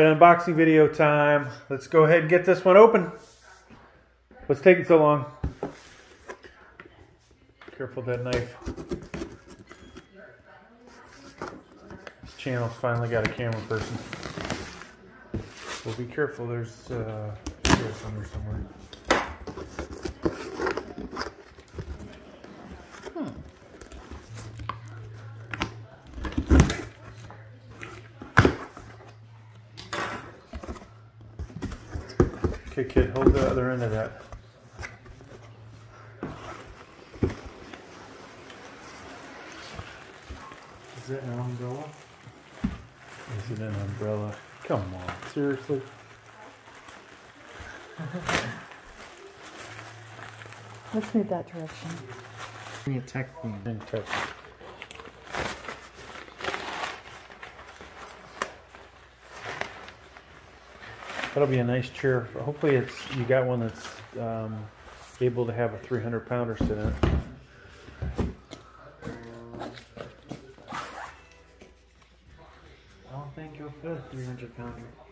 Unboxing video time. Let's go ahead and get this one open. What's taking so long? Careful that knife. This channel's finally got a camera person. Well, be careful, there's stairs under somewhere. Okay, kid, hold the other end of that. Is it an umbrella? Is it an umbrella? Come on, seriously? Let's move that direction. Can you attack me? That'll be a nice chair. Hopefully you got one that's able to have a 300-pounder sit in it. I don't think you'll fit a 300-pounder.